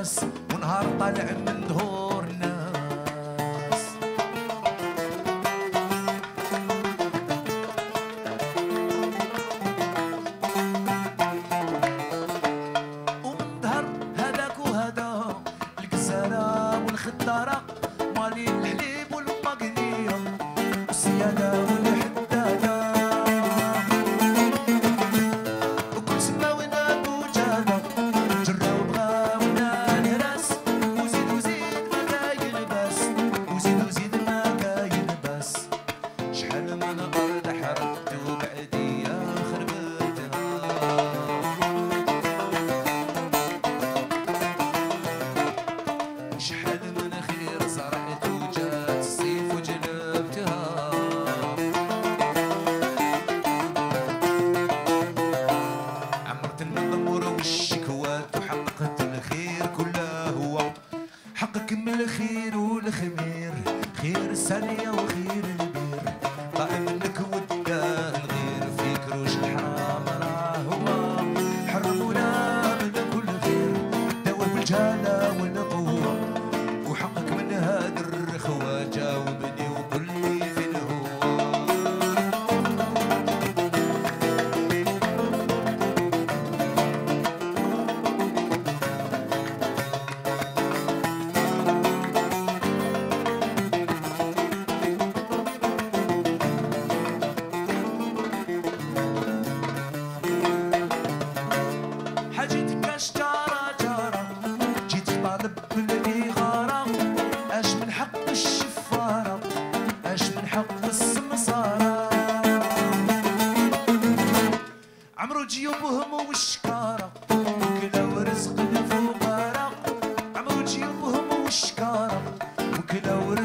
الناس ونهار طالع من دهور الناس. ومن ظهر هذاك وهذا الكسارة والخدارة مالين الحليب والمقدية والسيادة والحدادة. الخير والخمير خير السنية وخير البير طاع منك ودقان غير في كروش الحرام راهما حرمونا من كل خير دوا بالجهالة والقوة وحقك من هاد الرخوة جاوبني وقل لي فين هو. عمرو جيوبهم والشكارة وكلاو رزق الفقراء. عمرو جيوبهم والشكارة وكلاو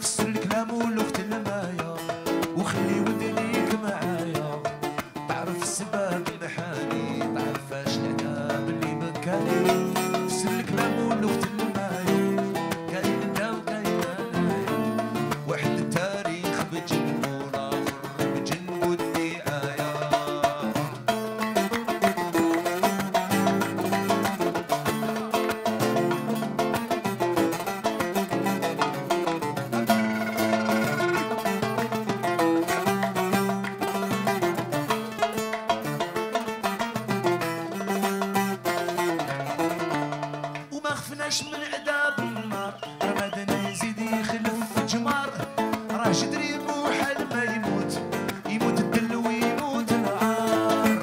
فسر الكلام ولغة المايا وخلي ودنيك معايا. تعرف السبب المحاني تعرفاش العتاب اللي مكاني. فسر الكلام ولغة المايا كاين انت وكاين انايا. واحد التاريخ بجنبو من عذاب النار رمادنا يزيد يخلف الجمار. راه جدري موحل ما يموت يموت الدل ويموت العار.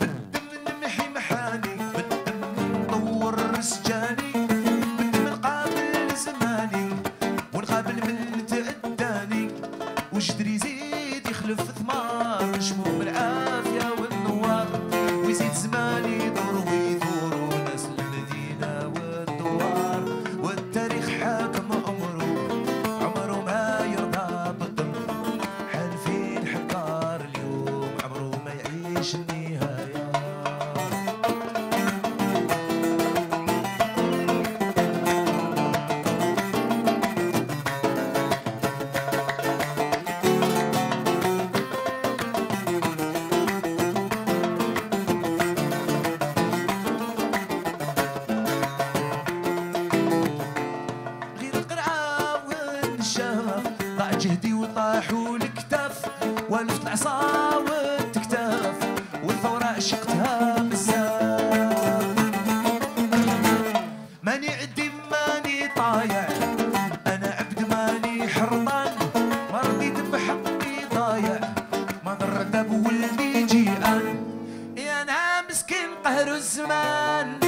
بالدم نمحي محاني بالدم نطور رسجاني. بالدم نقابل زماني ونقابل من تعداني. وجدري يزيد يخلف ثمار شموم العافية والنوار. ويزيد زماني يدور جهدي وطاحوا الكتاف والفت العصا والتكتاف والثورة عشقتها بزاف. ماني عدي ماني طايع أنا عبد ماني حرمان. ما رضيت بحقي ضايع ما ضر عذاب ولدي جيعان. يا أنا مسكين قهر الزمان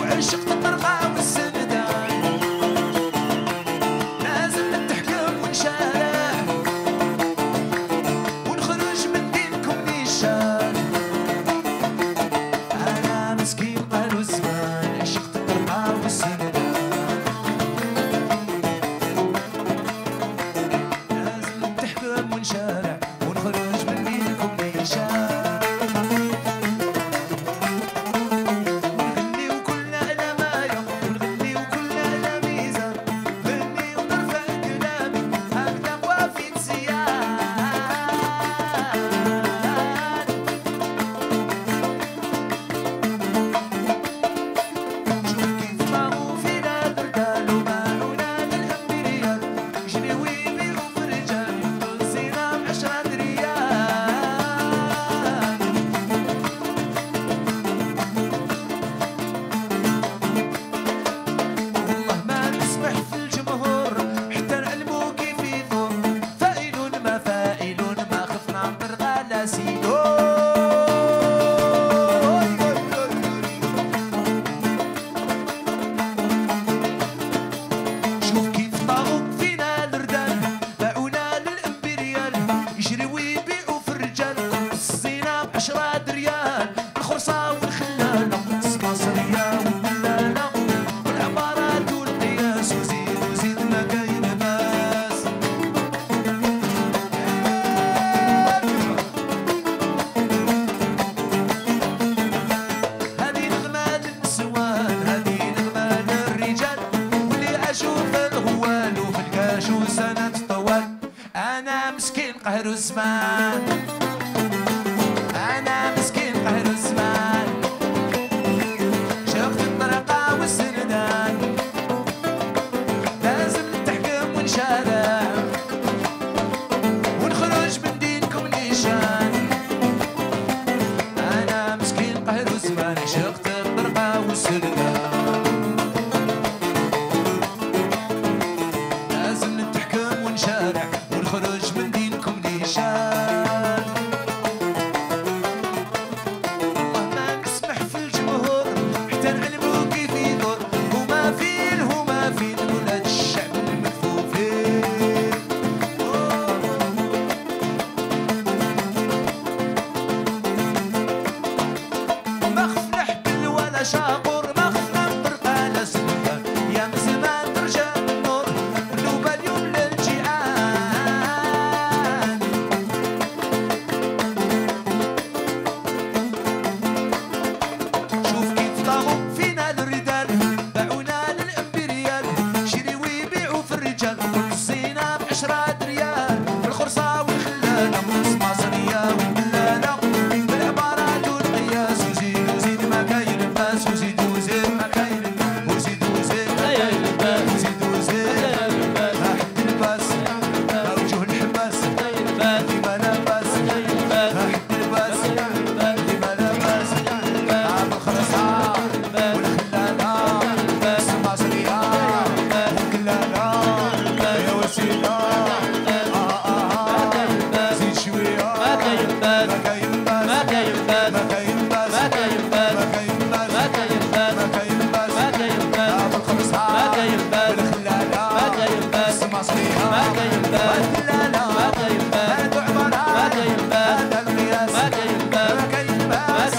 وعشقت الطرقة والسنة. حرسمان، أنا مسكين حرسمان، شفت الطرقة والسردان، لازم نتحكم ونشارع ونخرج من دينكم نيشان. أنا مسكين حرسمان، شفت الطرقة والسردان، لازم نتحكم ونشارع ونخرج من دينكم نيشان. والله ما نسمح في الجمهور حتى نعلمو كيف يدور، هما فين ولاد الشعب المكفوفين. ما خفنا حبل ولا شاقور، ما خفنا برقة لا سلطان، يا من زمان ترجع النور منوبة اليوم للجيعان. شوف كيف طاغوا فينا الردال، باعونا للامبريال، شري ويبيعوا في الرجال، وقصينا ب10 ريال في الخرصة والخلانة، والمصماصرية والبلانة، بالعبارات والقياس، وزيد ما كاين الباس، وزيد ما كاين الباس، وزيد ما كاين الباس، وزيد ما حد الباس، ما وجه الحماس، ديما لاباس، ما حد الباس، ديما لاباس، عام الخرصة والخلانة، والمصماصرية والقلانة، يا وسيلة زيد شوية، ما كاين باس، ما كاين باس، ما كاين باس، ما كاين باس، عاب الخرصة والخلالة، والمصماصرية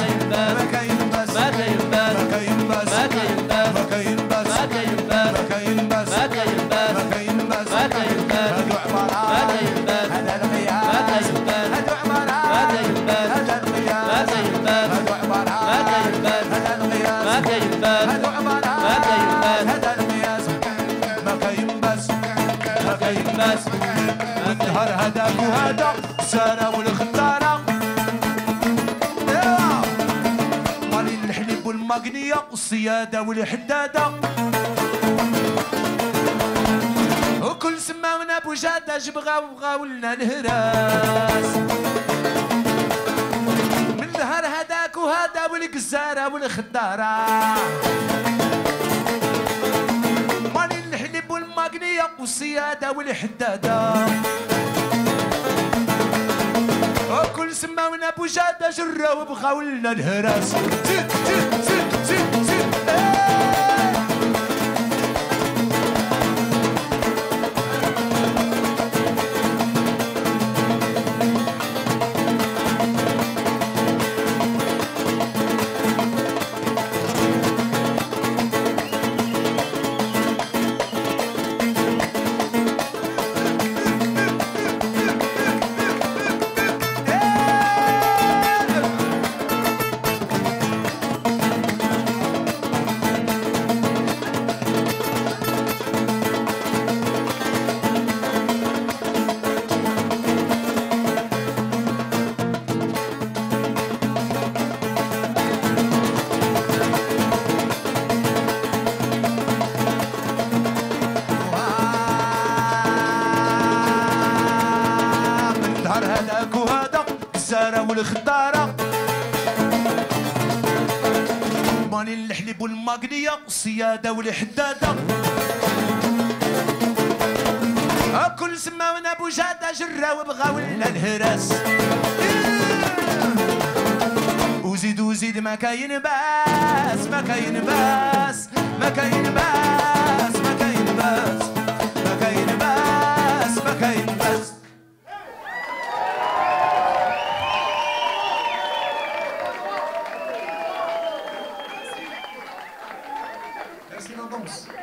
والقلالة، هادو عبارات هادا القياس، ما كاين باس، ما كاين باس، ما كاين باس، ما كاين باس، هادو عبارات هادا القياس، هادو عبارات هادا القياس، هادو عبارات هادا القياس، هادو عبارات هادا القياس، ما كاين باس، والنهار هداك وهدا السارة والخطارة، مالي الحليب والمقنية والصيادة والحدادة، وكل سماونا بوجادة، جبغا وبغاو لنا الهراس، من نهار هداك وهدا والقزارة والخدارة، مالي الحليب والمقنية والصيادة والحدادة، وكل سماونا بوجادة، جراو وبغاو لنا الهراس. زيد زيد زيد زيد زيد هداك وهدا الزارة والخدارة، ماني الحليب والمقنية والصيادة والحدادة، كل سماونا بوجادة، جراو بغاو لنا الهراس، وزيد ما كاين باس، ما كاين باس، ما كاين باس، ما كاين باس، ما كاين باس، ما كاين باس. Merci, Laurence.